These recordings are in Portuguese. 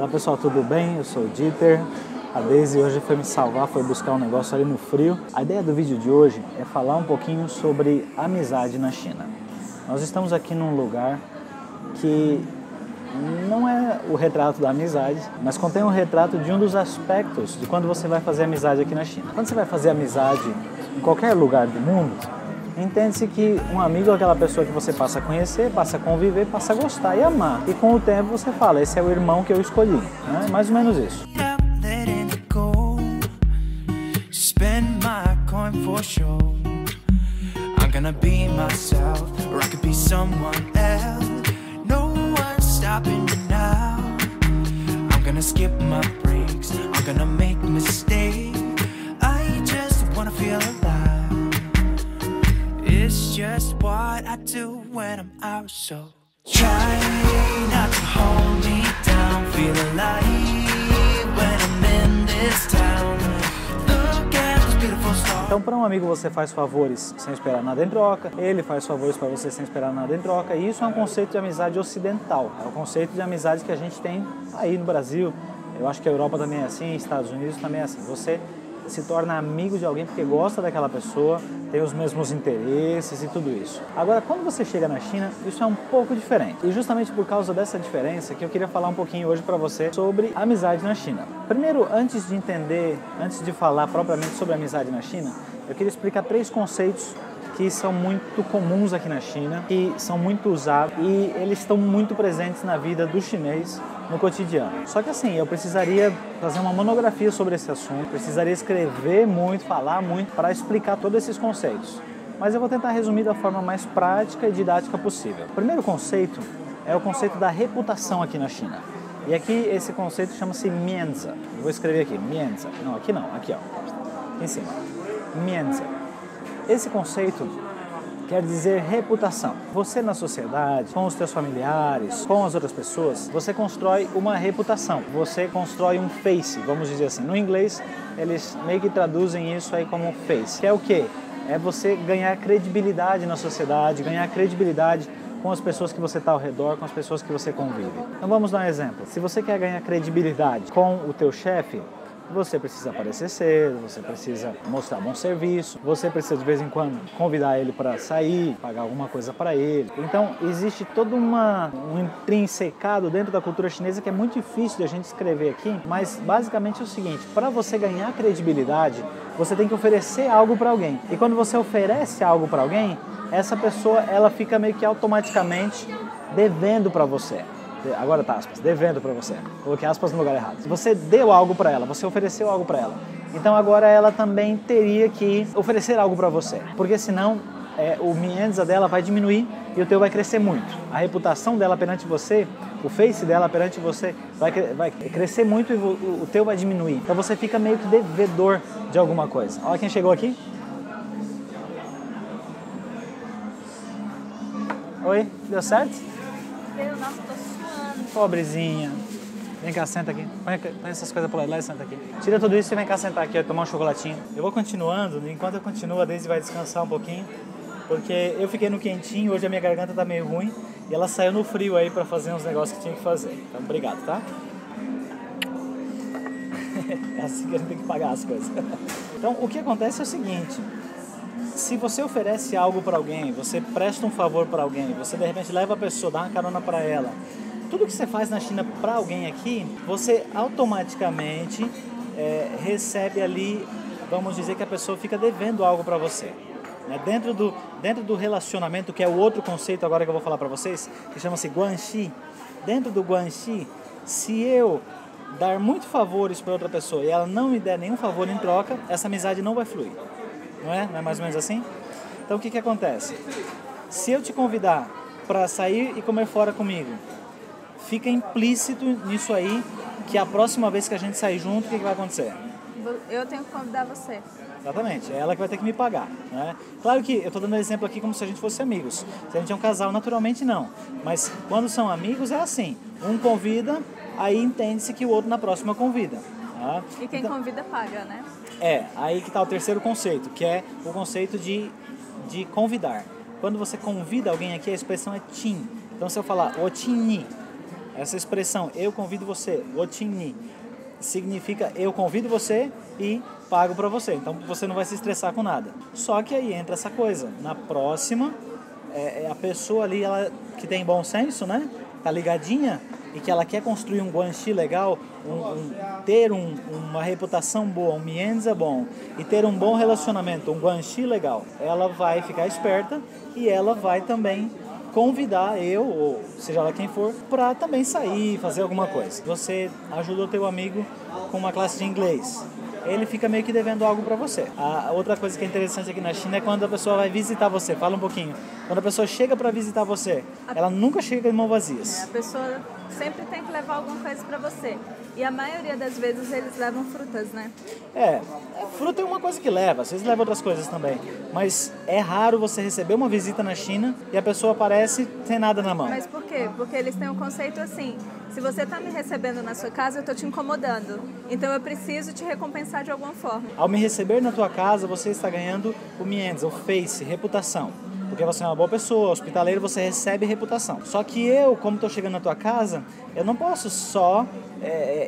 Fala pessoal, tudo bem? Eu sou o Dieter. A Deise hoje foi me salvar, foi buscar um negócio ali no frio. A ideia do vídeo de hoje é falar um pouquinho sobre amizade na China. Nós estamos aqui num lugar que não é o retrato da amizade, mas contém um retrato de um dos aspectos de quando você vai fazer amizade aqui na China. Quando você vai fazer amizade em qualquer lugar do mundo, entende-se que um amigo é aquela pessoa que você passa a conhecer, passa a conviver, passa a gostar e amar. E com o tempo você fala, esse é o irmão que eu escolhi, né? Mais ou menos isso. Just what I do when I'm out, so try not to hold me down, feel alive when I'm in this town. Look at this beautiful star. Então, para um amigo você faz favores sem esperar nada em troca, ele faz favores para você sem esperar nada em troca, e isso é um conceito de amizade ocidental, é um conceito de amizade que a gente tem aí no Brasil, eu acho que a Europa também é assim, Estados Unidos também é assim. Você se torna amigo de alguém porque gosta daquela pessoa, tem os mesmos interesses e tudo isso. Agora, quando você chega na China, isso é um pouco diferente. E justamente por causa dessa diferença que eu queria falar um pouquinho hoje para você sobre amizade na China. Primeiro, antes de falar propriamente sobre amizade na China, eu queria explicar três conceitos que são muito comuns aqui na China, que são muito usados e eles estão muito presentes na vida do chinês no cotidiano. Só que assim, eu precisaria fazer uma monografia sobre esse assunto, precisaria escrever muito, falar muito para explicar todos esses conceitos. Mas eu vou tentar resumir da forma mais prática e didática possível. O primeiro conceito é o conceito da reputação aqui na China. E aqui esse conceito chama-se Mianzi. Eu vou escrever aqui, Mianzi. Não, aqui não, aqui ó, aqui em cima, Mianzi. Esse conceito quer dizer reputação. Você na sociedade, com os seus familiares, com as outras pessoas, você constrói uma reputação, você constrói um face, vamos dizer assim. No inglês, eles meio que traduzem isso aí como face, que é o quê? É você ganhar credibilidade na sociedade, ganhar credibilidade com as pessoas que você está ao redor, com as pessoas que você convive. Então vamos dar um exemplo. Se você quer ganhar credibilidade com o teu chefe, você precisa aparecer cedo, você precisa mostrar bom serviço, você precisa de vez em quando convidar ele para sair, pagar alguma coisa para ele. Então existe todo um intrinsecado dentro da cultura chinesa que é muito difícil de a gente escrever aqui, mas basicamente é o seguinte, para você ganhar credibilidade, você tem que oferecer algo para alguém. E quando você oferece algo para alguém, essa pessoa ela fica meio que automaticamente devendo para você. Agora tá aspas, devendo pra você. Coloquei aspas no lugar errado. Você deu algo pra ela, você ofereceu algo pra ela. Então agora ela também teria que oferecer algo pra você. Porque senão o Mianzi dela vai diminuir e o teu vai crescer muito. A reputação dela perante você, o face dela perante você vai crescer muito e o teu vai diminuir. Então você fica meio que devedor de alguma coisa. Olha quem chegou aqui. Oi, deu certo? Deu, não. Pobrezinha. Vem cá, senta aqui. Põe essas coisas para lá e senta aqui. Tira tudo isso e vem cá sentar aqui, ó, tomar um chocolatinho. Eu vou continuando. Enquanto eu continuo, a Deise vai descansar um pouquinho. Porque eu fiquei no quentinho, hoje a minha garganta tá meio ruim. E ela saiu no frio aí para fazer uns negócios que tinha que fazer. Então, obrigado, tá? É assim que a gente tem que pagar as coisas. Então, o que acontece é o seguinte. Se você oferece algo para alguém, você presta um favor para alguém, você de repente leva a pessoa, dá uma carona para ela. Tudo que você faz na China para alguém aqui, você automaticamente recebe ali, vamos dizer que a pessoa fica devendo algo para você. Né? Dentro do relacionamento, que é o outro conceito agora que eu vou falar para vocês, que chama-se Guanxi. Dentro do Guanxi, se eu dar muitos favores para outra pessoa e ela não me der nenhum favor em troca, essa amizade não vai fluir. Não é? Não é mais ou menos assim? Então o que acontece? Se eu te convidar para sair e comer fora comigo, fica implícito nisso aí que a próxima vez que a gente sair junto, o que vai acontecer? Eu tenho que convidar você. Exatamente, é ela que vai ter que me pagar, né? Claro que eu estou dando exemplo aqui como se a gente fosse amigos. Se a gente é um casal, naturalmente não. Mas quando são amigos é assim, um convida, aí entende-se que o outro na próxima convida. Tá? E quem então, convida paga, né? É, aí que está o terceiro conceito, que é o conceito de convidar. Quando você convida alguém aqui, a expressão é qin. Então se eu falar o qin ni, Essa expressão, eu convido você, otini, significa eu convido você e pago para você. Então, você não vai se estressar com nada. Só que aí entra essa coisa. Na próxima, a pessoa ali, ela que tem bom senso, né? Tá ligadinha e que ela quer construir um guanxi legal, ter uma reputação boa, um mianzi bom e ter um bom relacionamento, um guanxi legal, ela vai ficar esperta e ela vai também convidar eu, ou seja lá quem for, para também sair, fazer alguma coisa. Você ajudou teu amigo com uma classe de inglês. Ele fica meio que devendo algo para você. A outra coisa que é interessante aqui na China é quando a pessoa vai visitar você. Fala um pouquinho. Quando a pessoa chega para visitar você, ela nunca chega de mãos vazias. É, a pessoa sempre tem que levar alguma coisa para você. E a maioria das vezes eles levam frutas, né? É, fruta é uma coisa que leva. Vocês levam outras coisas também. Mas é raro você receber uma visita na China e a pessoa aparece sem nada na mão. Mas por quê? Porque eles têm um conceito assim... Se você está me recebendo na sua casa, eu estou te incomodando. Então eu preciso te recompensar de alguma forma. Ao me receber na tua casa, você está ganhando o mianzi, o face, reputação. Porque você é uma boa pessoa, hospitaleiro, você recebe reputação. Só que eu, como estou chegando na tua casa, eu não posso só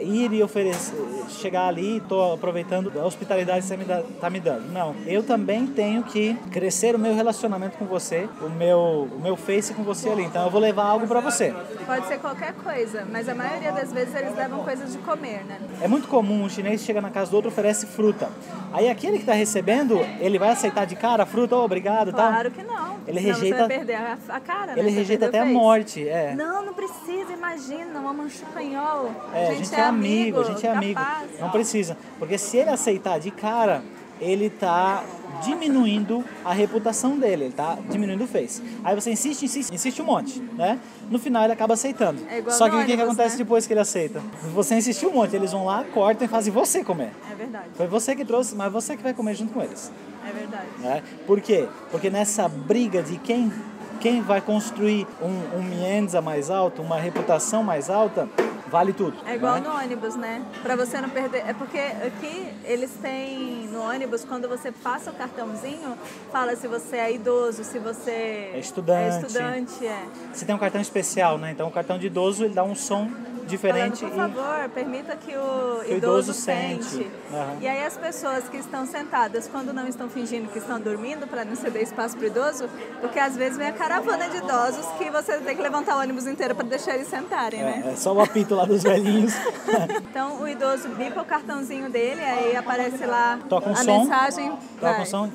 ir e oferecer, chegar ali e estou aproveitando a hospitalidade que você está me dando. Não, eu também tenho que crescer o meu relacionamento com você, o meu face com você ali. Então eu vou levar algo para você. Pode ser qualquer coisa, mas a maioria das vezes eles levam coisas de comer, né? É muito comum, o chinês chega na casa do outro e oferece fruta. Aí aquele que está recebendo, ele vai aceitar de cara a fruta, oh, obrigado e tal? Claro que não. Ele rejeita, você vai perder a cara, né? Ele rejeita até a morte, é. Não, não precisa, imagina, uma mancha canhol. É, a gente é amigo, a gente é amigo. Não precisa, porque se ele aceitar de cara, ele tá diminuindo a reputação dele, ele tá diminuindo o face. Aí você insiste, insiste, insiste um monte, né? No final ele acaba aceitando. É igual. Só que o que acontece, né, depois que ele aceita? Você insistiu um monte, eles vão lá, cortam e fazem você comer. É verdade. Foi você que trouxe, mas você que vai comer junto com eles. É verdade. É? Por quê? Porque nessa briga de quem vai construir um mianzi mais alto, uma reputação mais alta, vale tudo. É igual, né, no ônibus, né? Pra você não perder... É porque aqui eles têm no ônibus, quando você passa o cartãozinho, fala se você é idoso, se você é estudante. Você tem um cartão especial, né? Então o cartão de idoso, ele dá um som diferente. Falando, por favor, permita que o idoso sente. Uhum. E aí as pessoas que estão sentadas, quando não estão fingindo que estão dormindo, para não ceder espaço para o idoso, porque às vezes vem a caravana de idosos que você tem que levantar o ônibus inteiro para deixar eles sentarem, né? É só o apito lá dos velhinhos. Então o idoso bipa o cartãozinho dele, aí aparece lá mensagem. Toca um som.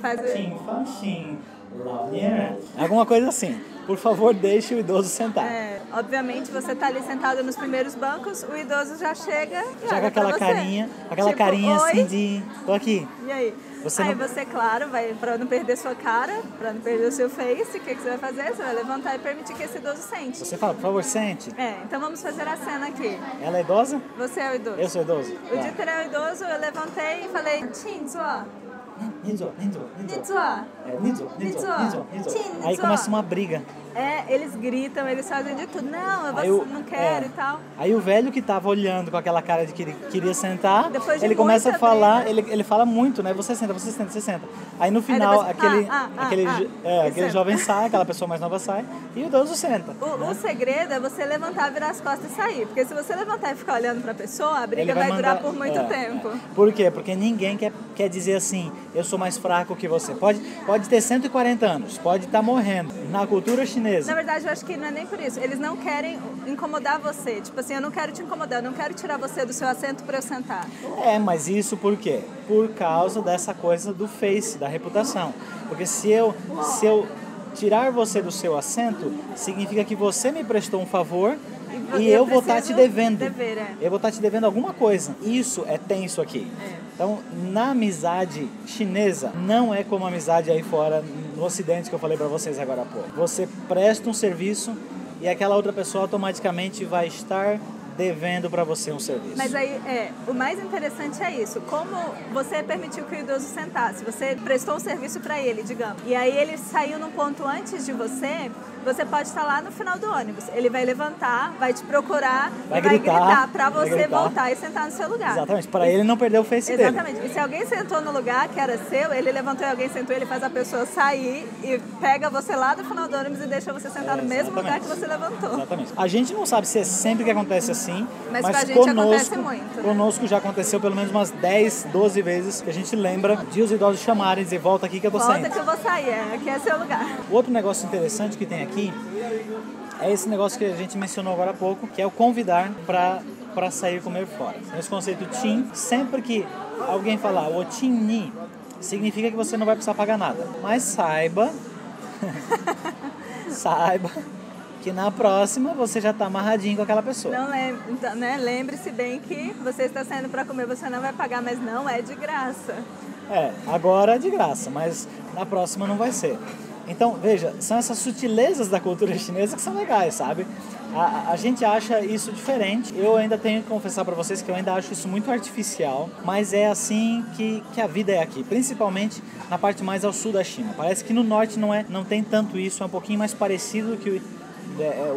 Alguma coisa assim. Por favor, deixe o idoso sentar. É, obviamente, você tá ali sentado nos primeiros bancos, o idoso já chega e olha pra você. Aquela carinha assim de... Tô aqui. E aí? Você, claro, vai, pra não perder sua cara, pra não perder o seu face, o que você vai fazer? Você vai levantar e permitir que esse idoso sente. Você fala, por favor, sente. É, então vamos fazer a cena aqui. Ela é idosa? Você é o idoso. Eu sou idoso. O Dieter é o idoso, eu levantei e falei, Aí começa uma briga. É, eles gritam, eles fazem de tudo. Não, eu não quero e tal. Aí o velho que tava olhando com aquela cara de que ele queria sentar, ele começa a falar, ele fala muito, né? Você senta, você senta, você senta. Aí no final, aquele jovem sai, aquela pessoa mais nova sai e o idoso senta. O segredo é você levantar, virar as costas e sair. Porque se você levantar e ficar olhando pra pessoa, a briga vai durar por muito tempo. Por quê? Porque ninguém quer dizer assim, eu sou mais fraco que você. Pode ter 140 anos, pode estar morrendo. Na cultura chinesa, na verdade, eu acho que não é nem por isso. Eles não querem incomodar você. Tipo assim, eu não quero te incomodar, eu não quero tirar você do seu assento para eu sentar. É, mas isso por quê? Por causa dessa coisa do face, da reputação. Porque se eu tirar você do seu assento, significa que você me prestou um favor e eu vou estar te devendo. Eu vou estar te devendo alguma coisa. Isso é tenso aqui. É. Então, na amizade chinesa, não é como a amizade aí fora, no Ocidente, que eu falei pra vocês agora há pouco. Você presta um serviço e aquela outra pessoa automaticamente vai estar devendo pra você um serviço. Mas aí, o mais interessante é isso. Como você permitiu que o idoso sentasse, você prestou um serviço pra ele, digamos, e aí ele saiu num ponto antes de você... Você pode estar lá no final do ônibus. Ele vai levantar, vai te procurar, vai gritar para você voltar e sentar no seu lugar. Exatamente, para ele não perder o face dele. E se alguém sentou no lugar que era seu, ele levantou e alguém sentou, ele faz a pessoa sair e pega você lá do final do ônibus e deixa você sentar no mesmo lugar que você levantou. Exatamente. A gente não sabe se é sempre que acontece assim, mas pra gente acontece muito. Conosco já aconteceu pelo menos umas 10, 12 vezes que a gente lembra de os idosos chamarem e dizer, volta aqui que eu tô saindo. Volta que eu vou sair, aqui é seu lugar. O outro negócio interessante que tem aqui é esse negócio que a gente mencionou agora há pouco, que é o convidar para sair comer fora. Esse conceito TIN, sempre que alguém falar o TIN-NI, significa que você não vai precisar pagar nada. Mas saiba que na próxima você já está amarradinho com aquela pessoa. Não lembra, né? Lembre-se bem que você está saindo para comer, você não vai pagar, mas não é de graça. É, agora é de graça, mas na próxima não vai ser. Então, veja, são essas sutilezas da cultura chinesa que são legais, sabe? A gente acha isso diferente. Eu ainda tenho que confessar pra vocês que eu ainda acho isso muito artificial, mas é assim que a vida é aqui, principalmente na parte mais ao sul da China. Parece que no norte não tem tanto isso, é um pouquinho mais parecido que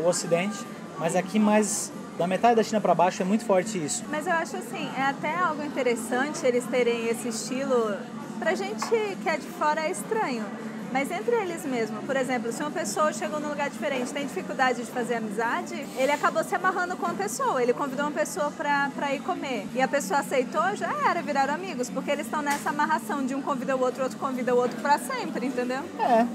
o ocidente, mas aqui mais... Da metade da China para baixo é muito forte isso. Mas eu acho assim, é até algo interessante eles terem esse estilo. Pra gente que é de fora é estranho. Mas entre eles mesmo, por exemplo, se uma pessoa chegou num lugar diferente, tem dificuldade de fazer amizade, ele acabou se amarrando com a pessoa, ele convidou uma pessoa pra ir comer. E a pessoa aceitou, já era, viraram amigos, porque eles estão nessa amarração de um convida o outro convida o outro pra sempre, entendeu?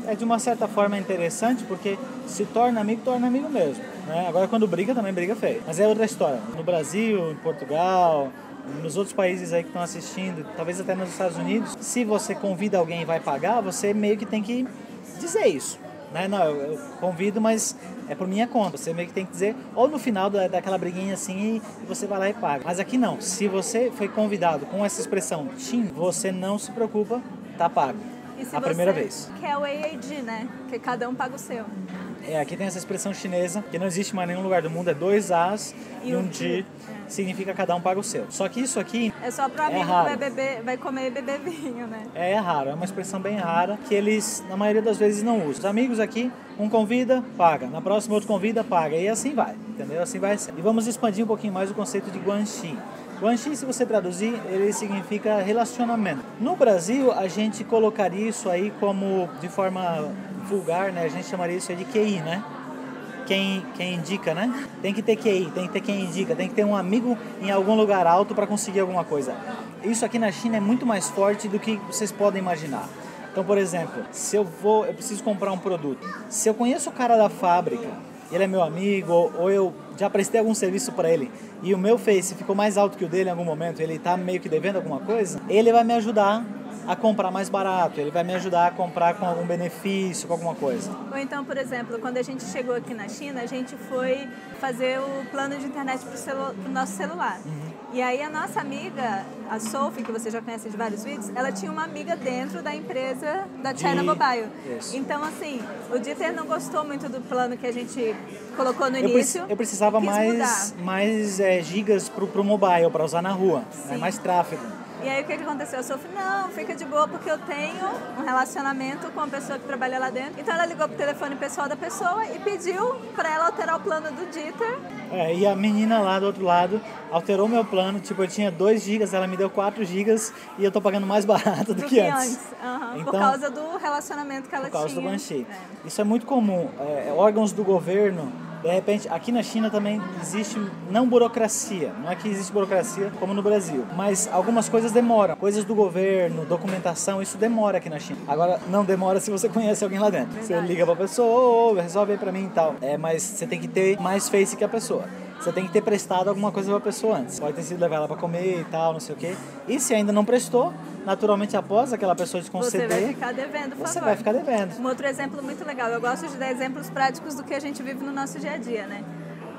É de uma certa forma interessante, porque se torna amigo mesmo, né? Agora quando briga, também briga feio. Mas é outra história. No Brasil, em Portugal... Nos outros países aí que estão assistindo, talvez até nos Estados Unidos, se você convida alguém e vai pagar, você meio que tem que dizer isso, né? Não, eu convido, mas é por minha conta. Você meio que tem que dizer, ou no final daquela briguinha assim, e você vai lá e paga. Mas aqui não. Se você foi convidado com essa expressão TIN, você não se preocupa, tá pago. E se a primeira vez. Que é o EAD, né? Que cada um paga o seu. Aqui tem essa expressão chinesa, que não existe mais em nenhum lugar do mundo, é 2 As e um Di, significa cada um paga o seu. Só que isso aqui é só para amigo que vai comer e beber vinho, né? É raro, é uma expressão bem rara, que eles, na maioria das vezes, não usam. Os amigos aqui, um convida, paga. Na próxima, outro convida, paga. E assim vai, entendeu? Assim vai ser. E vamos expandir um pouquinho mais o conceito de Guanxi. Guanxi, se você traduzir, ele significa relacionamento. No Brasil, a gente colocaria isso aí como, de forma... vulgar, né? A gente chamaria isso de QI, né? Quem indica, né? Tem que ter QI, tem que ter quem indica, tem que ter um amigo em algum lugar alto para conseguir alguma coisa. Isso aqui na China é muito mais forte do que vocês podem imaginar. Então, por exemplo, eu preciso comprar um produto. Se eu conheço o cara da fábrica, ele é meu amigo, ou eu já prestei algum serviço para ele, e o meu Face ficou mais alto que o dele em algum momento, ele tá meio que devendo alguma coisa, ele vai me ajudar a comprar mais barato, ele vai me ajudar a comprar com algum benefício, com alguma coisa. Ou então, por exemplo, quando a gente chegou aqui na China, a gente foi fazer o plano de internet pro nosso celular. Uhum. E aí a nossa amiga, a Sophie, que você já conhece de vários vídeos, ela tinha uma amiga dentro da empresa da China Mobile. Isso. Então, assim, o Dieter não gostou muito do plano que a gente colocou no início. Eu precisava mais gigas pro mobile, para usar na rua, né? Mais tráfego. E aí o que aconteceu? A Sophie, não, fica de boa porque eu tenho um relacionamento com a pessoa que trabalha lá dentro. Então ela ligou pro telefone pessoal da pessoa e pediu para ela alterar o plano do Dieter. E a menina lá do outro lado alterou meu plano, tipo, eu tinha 2 gigas, ela me deu 4 gigas e eu tô pagando mais barato do que antes. Uhum. Então, por causa do relacionamento que ela tinha. Por causa do Guanxi. Isso é muito comum. Órgãos do governo, de repente, aqui na China também existe não burocracia, não é que existe burocracia como no Brasil, mas algumas coisas demoram, coisas do governo, documentação, isso demora aqui na China. Agora, não demora se você conhece alguém lá dentro. Verdade. Você liga pra pessoa, resolve aí pra mim e tal. Mas você tem que ter mais face que a pessoa. Você tem que ter prestado alguma coisa pra pessoa antes. Pode ter sido levar ela pra comer e tal, não sei o quê. E se ainda não prestou, naturalmente após aquela pessoa te conceder... Você vai ficar devendo, por favor. Você vai ficar devendo. Um outro exemplo muito legal. Eu gosto de dar exemplos práticos do que a gente vive no nosso dia a dia, né?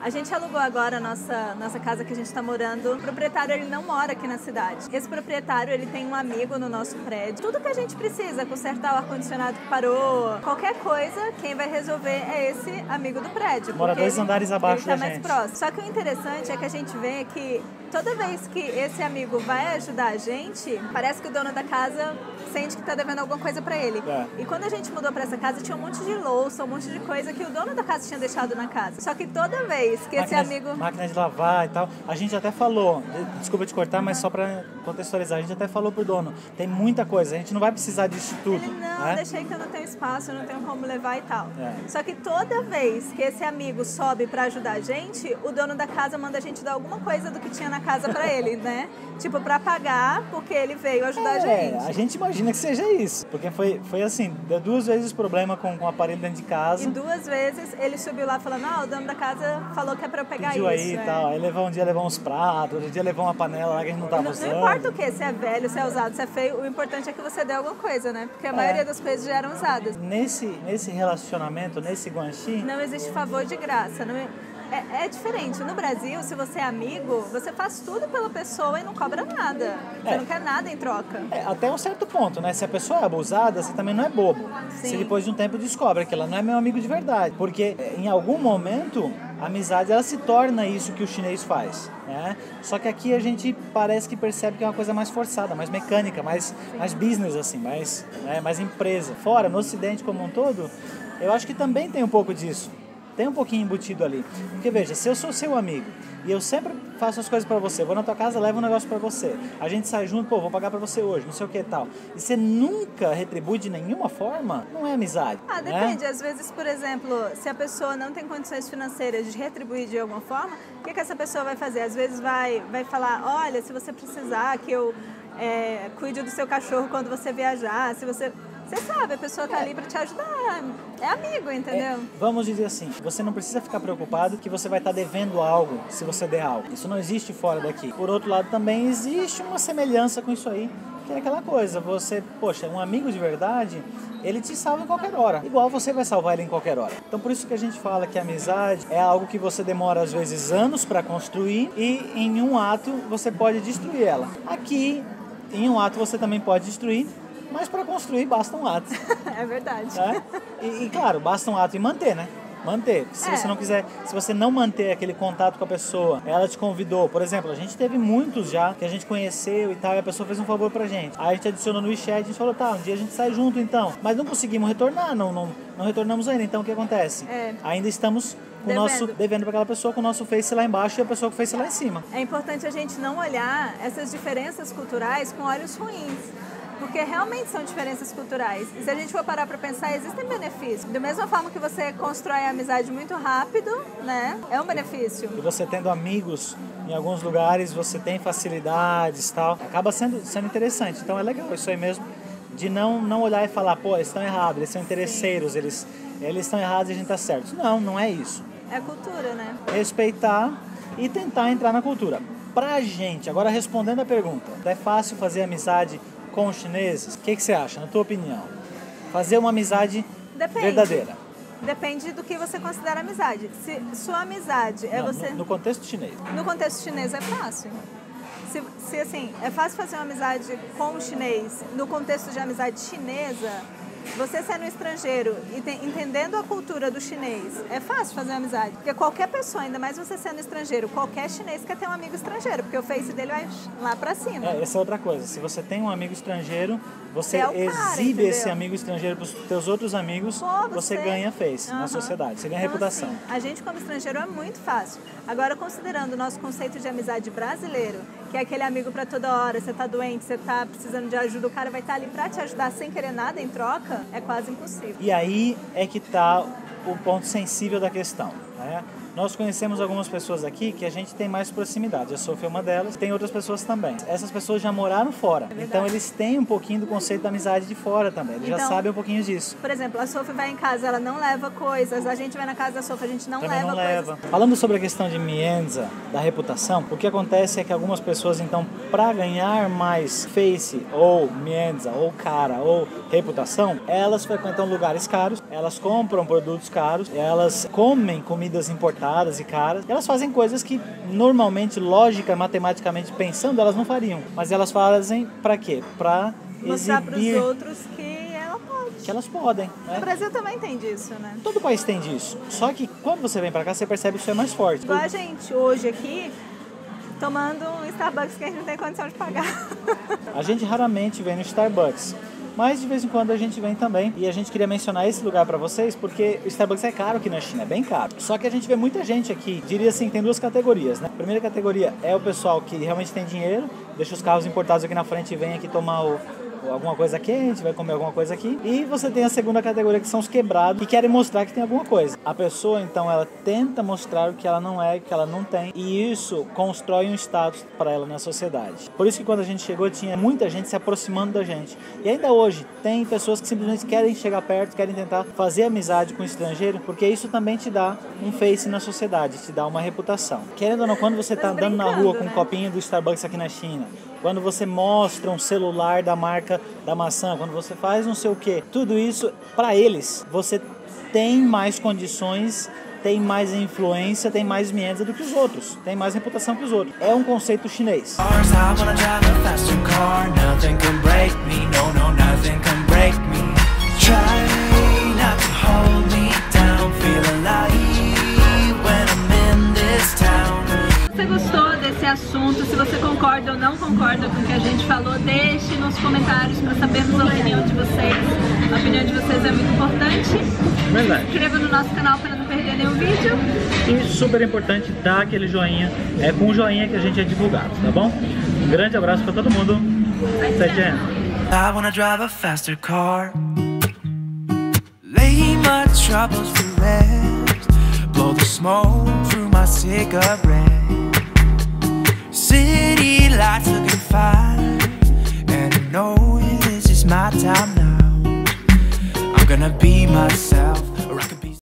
A gente alugou agora a nossa casa que a gente está morando. O proprietário, ele não mora aqui na cidade. Esse proprietário, ele tem um amigo no nosso prédio. Tudo que a gente precisa, consertar o ar-condicionado que parou, qualquer coisa, quem vai resolver é esse amigo do prédio. Mora dois andares abaixo da gente. Ele tá mais próximo. Só que o interessante é que a gente vê que toda vez que esse amigo vai ajudar a gente, parece que o dono da casa sente que tá devendo alguma coisa pra ele. É. E quando a gente mudou pra essa casa, tinha um monte de louça, um monte de coisa que o dono da casa tinha deixado na casa. Só que toda vez que máquina de lavar e tal, a gente até falou, desculpa te cortar, mas só pra contextualizar, a gente até falou pro dono, tem muita coisa, a gente não vai precisar disso tudo. Ele, não, deixei que eu não tenho espaço, eu não tenho como levar e tal. É. Só que toda vez que esse amigo sobe pra ajudar a gente, o dono da casa manda a gente dar alguma coisa do que tinha na casa pra ele, né? Tipo, pra pagar, porque ele veio ajudar a gente. A gente imagina que seja isso, porque foi assim, deu duas vezes problema com o aparelho dentro de casa. E duas vezes ele subiu lá falando, ah, o dono da casa falou que é pra eu pegar isso. Aí e tal, aí um dia levar uns pratos, outro dia levar uma panela lá que a gente não tava usando. Não importa o que, se é velho, se é usado, se é feio, o importante é que você dê alguma coisa, né? Porque a maioria das coisas já eram usadas. Nesse relacionamento, nesse Guanxi... não existe favor de graça, não é? É diferente. No Brasil, se você é amigo, você faz tudo pela pessoa e não cobra nada. Você não quer nada em troca. Até um certo ponto, né? Se a pessoa é abusada, você também não é bobo. Sim. Se depois de um tempo descobre que ela não é meu amigo de verdade. Porque em algum momento, a amizade, ela se torna isso que o chinês faz, né? Só que aqui a gente parece que percebe que é uma coisa mais forçada, mais mecânica, mais business, assim, mais empresa. Fora, no Ocidente como um todo, eu acho que também tem um pouco disso. Tem um pouquinho embutido ali. Porque veja, se eu sou seu amigo e eu sempre faço as coisas pra você, vou na tua casa, levo um negócio pra você, a gente sai junto, pô, vou pagar pra você hoje, não sei o que e tal, e você nunca retribui de nenhuma forma, não é amizade. Ah, né? Depende. Às vezes, por exemplo, se a pessoa não tem condições financeiras de retribuir de alguma forma, o que essa pessoa vai fazer? Às vezes vai falar, olha, se você precisar que eu cuide do seu cachorro quando você viajar, se você... Você sabe, a pessoa tá ali pra te ajudar, é amigo, entendeu? Vamos dizer assim, você não precisa ficar preocupado que você vai estar devendo algo se você der algo. Isso não existe fora daqui. Por outro lado, também existe uma semelhança com isso aí, que é aquela coisa, você, poxa, um amigo de verdade, ele te salva em qualquer hora, igual você vai salvar ele em qualquer hora. Então por isso que a gente fala que a amizade é algo que você demora às vezes anos pra construir e em um ato você pode destruir ela. Aqui, em um ato você também pode destruir, mas para construir basta um ato. É verdade. É? E claro, basta um ato e manter, né? Manter. Se você não quiser, se você não manter aquele contato com a pessoa, ela te convidou. Por exemplo, a gente teve muitos já que a gente conheceu e tal, e a pessoa fez um favor pra gente. Aí a gente adicionou no WeChat, a gente falou, tá, um dia a gente sai junto então. Mas não conseguimos retornar, não retornamos ainda. Então o que acontece? Ainda estamos... devendo para aquela pessoa com o nosso Face lá embaixo e a pessoa com o Face lá em cima. É importante a gente não olhar essas diferenças culturais com olhos ruins, porque realmente são diferenças culturais. E se a gente for parar para pensar, existem benefícios. Da mesma forma que você constrói a amizade muito rápido, né? É um benefício. E você tendo amigos em alguns lugares, você tem facilidades e tal. Acaba sendo interessante. Então é legal isso aí mesmo, de não olhar e falar, pô, eles estão errados, eles são interesseiros, eles estão errados e a gente está certo. Não, não é isso. É cultura, né? Respeitar e tentar entrar na cultura. Pra gente, agora respondendo a pergunta, é fácil fazer amizade com os chineses? O que você acha, na tua opinião? Fazer uma amizade verdadeira? Depende do que você considera amizade. Se sua amizade é você... No contexto chinês. No contexto chinês é fácil. Se assim, é fácil fazer uma amizade com o chinês, no contexto de amizade chinesa... Você sendo estrangeiro e entendendo a cultura do chinês, é fácil fazer amizade. Porque qualquer pessoa, ainda mais você sendo estrangeiro, qualquer chinês quer ter um amigo estrangeiro, porque o Face dele vai lá pra cima. Essa é outra coisa. Se você tem um amigo estrangeiro, você exibe esse amigo estrangeiro pros teus outros amigos, você ganha Face na sociedade, você ganha reputação. Assim, a gente como estrangeiro é muito fácil. Agora, considerando o nosso conceito de amizade brasileiro, que é aquele amigo pra toda hora, você tá doente, você tá precisando de ajuda, o cara vai estar ali pra te ajudar sem querer nada em troca, é quase impossível. E aí é que está o ponto sensível da questão, né? Nós conhecemos algumas pessoas aqui que a gente tem mais proximidade. A Sophie é uma delas, tem outras pessoas também. Essas pessoas já moraram fora, então eles têm um pouquinho do conceito da amizade de fora também, eles já sabem um pouquinho disso. Por exemplo, a Sophie vai em casa, ela não leva coisas, a gente vai na casa da Sophie, a gente não leva coisas. Falando sobre a questão de Mianzi, da reputação, o que acontece é que algumas pessoas, então, para ganhar mais Face, ou Mianzi, ou cara, ou reputação, elas frequentam lugares caros, elas compram produtos caros, elas comem comidas importadas, comentadas e caras, elas fazem coisas que normalmente, lógica, matematicamente pensando, elas não fariam. Mas elas fazem para quê? Para mostrar para os outros que elas podem, né? O Brasil também tem disso, né? Todo país tem disso. Só que quando você vem pra cá, você percebe que isso é mais forte. Igual a gente hoje aqui, tomando um Starbucks que a gente não tem condição de pagar. A gente raramente vem no Starbucks, mas de vez em quando a gente vem também. E a gente queria mencionar esse lugar pra vocês, porque o Starbucks é caro aqui na China, é bem caro. Só que a gente vê muita gente aqui, diria assim, tem duas categorias, né? A primeira categoria é o pessoal que realmente tem dinheiro, deixa os carros importados aqui na frente e vem aqui tomar alguma coisa quente, vai comer alguma coisa aqui. E você tem a segunda categoria, que são os quebrados, que querem mostrar que tem alguma coisa. A pessoa, então, ela tenta mostrar o que ela não é, o que ela não tem, e isso constrói um status para ela na sociedade. Por isso que quando a gente chegou, tinha muita gente se aproximando da gente. E ainda hoje, tem pessoas que simplesmente querem chegar perto, querem tentar fazer amizade com o estrangeiro, porque isso também te dá um face na sociedade, te dá uma reputação. Querendo ou não, quando você tá andando na rua com um copinho do Starbucks aqui na China, quando você mostra um celular da marca da maçã, quando você faz não sei o quê, tudo isso, para eles, você tem mais condições, tem mais influência, tem mais Mianzi do que os outros, tem mais reputação que os outros. É um conceito chinês. Assunto, se você concorda ou não concorda com o que a gente falou, deixe nos comentários para sabermos a opinião de vocês. A opinião de vocês é muito importante. Verdade. Se inscreva no nosso canal para não perder nenhum vídeo. E super importante, dá aquele joinha. É com o joinha que a gente é divulgado, tá bom? Um grande abraço para todo mundo. City lights looking fine, and I know this is my time now. I'm gonna be myself.